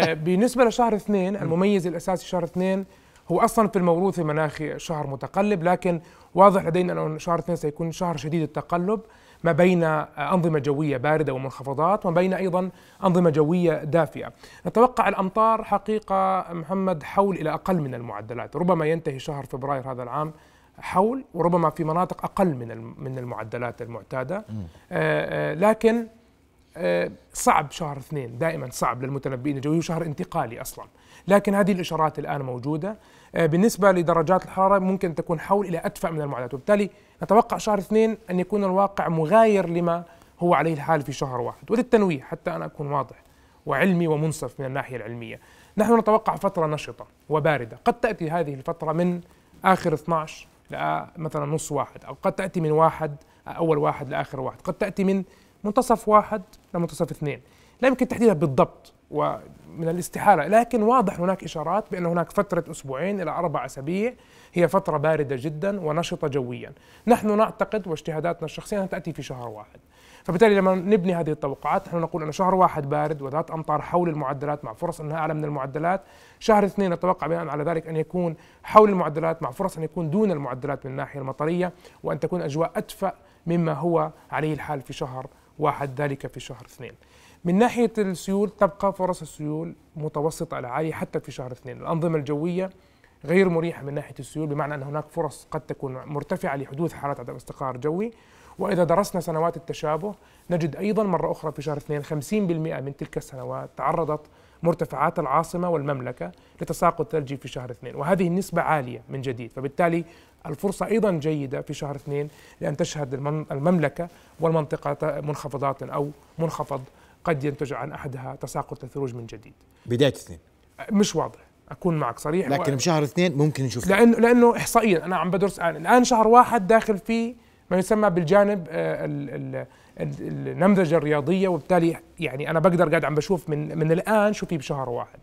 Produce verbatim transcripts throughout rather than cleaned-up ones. بالنسبه لشهر اثنين، المميز الاساسي شهر اثنين هو اصلا في الموروث المناخي شهر متقلب، لكن واضح لدينا ان شهر اثنين سيكون شهر شديد التقلب ما بين أنظمة جوية باردة ومنخفضات وما بين أيضا أنظمة جوية دافئة. نتوقع الأمطار حقيقة محمد حول إلى أقل من المعدلات، ربما ينتهي شهر فبراير هذا العام حول، وربما في مناطق أقل من من المعدلات المعتادة. آآ آآ لكن آآ صعب شهر اثنين، دائما صعب للمتنبئين الجويين، وشهر انتقالي أصلا، لكن هذه الإشارات الآن موجودة. بالنسبة لدرجات الحرارة ممكن تكون حول إلى أدفأ من المعدلات، وبالتالي نتوقع شهر اثنين أن يكون الواقع مغاير لما هو عليه الحال في شهر واحد. وللتنويه حتى أنا أكون واضح وعلمي ومنصف من الناحية العلمية، نحن نتوقع فترة نشطة وباردة، قد تأتي هذه الفترة من آخر اثني عشر مثلا نص واحد، أو قد تأتي من واحد أول واحد لآخر واحد، قد تأتي من منتصف واحد لمنتصف اثنين، لا يمكن تحديدها بالضبط ومن الاستحالة، لكن واضح هناك إشارات بأن هناك فترة أسبوعين إلى أربع أسابيع هي فترة باردة جدا ونشطة جويا. نحن نعتقد واجتهاداتنا الشخصية أنها تأتي في شهر واحد، فبالتالي لما نبني هذه التوقعات نحن نقول أن شهر واحد بارد وذات أمطار حول المعدلات مع فرص أنها أعلى من المعدلات. شهر اثنين نتوقع بناء على ذلك أن يكون حول المعدلات مع فرص أن يكون دون المعدلات من الناحية المطرية، وأن تكون أجواء أدفأ مما هو عليه الحال في شهر واحد، ذلك في شهر اثنين. من ناحية السيول تبقى فرص السيول متوسطة إلى عالية حتى في شهر اثنين، الأنظمة الجوية غير مريحة من ناحية السيول، بمعنى أن هناك فرص قد تكون مرتفعة لحدوث حالات عدم استقرار جوي. وإذا درسنا سنوات التشابه نجد أيضا مرة أخرى في شهر اثنين خمسين بالمئة من تلك السنوات تعرضت مرتفعات العاصمة والمملكة لتساقط ثلجي في شهر اثنين، وهذه النسبة عالية من جديد، فبالتالي الفرصة أيضا جيدة في شهر اثنين لأن تشهد المملكة والمنطقة منخفضات أو منخفض قد ينتج عن أحدها تساقط الثلوج من جديد. بداية اثنين مش واضح، أكون معك صريح، لكن بشهر اثنين ممكن نشوف، لأنه لأنه إحصائيا أنا عم بدرس الآن، الآن شهر واحد داخل فيه ما يسمى بالجانب النمذجة الرياضية، وبالتالي يعني أنا بقدر قاعد عم بشوف من من الآن شو في بشهر واحد،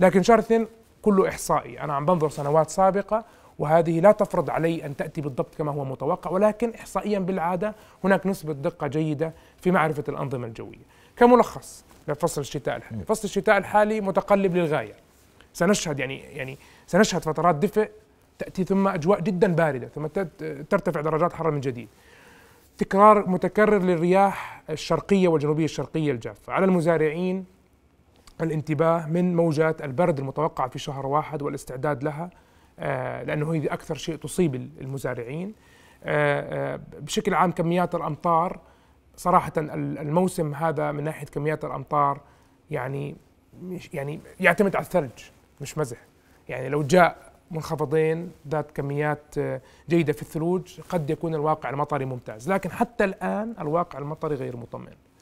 لكن شهر اثنين كله إحصائي، أنا عم بنظر سنوات سابقة وهذه لا تفرض علي أن تأتي بالضبط كما هو متوقع، ولكن إحصائيا بالعادة هناك نسبة دقة جيدة في معرفة الأنظمة الجوية. كملخص لفصل الشتاء الحالي، فصل الشتاء الحالي متقلب للغاية، سنشهد يعني يعني سنشهد فترات دفء تأتي ثم أجواء جدا باردة ثم ترتفع درجات الحرارة من جديد، تكرار متكرر للرياح الشرقية والجنوبية الشرقية الجافة. على المزارعين الانتباه من موجات البرد المتوقعة في شهر واحد والاستعداد لها، لأنه هي أكثر شيء تصيب المزارعين. بشكل عام كميات الأمطار صراحة الموسم هذا من ناحية كميات الأمطار يعني يعني يعتمد على الثلج مش مزح، يعني لو جاء منخفضين ذات كميات جيدة في الثلوج قد يكون الواقع المطري ممتاز، لكن حتى الآن الواقع المطري غير مطمئن.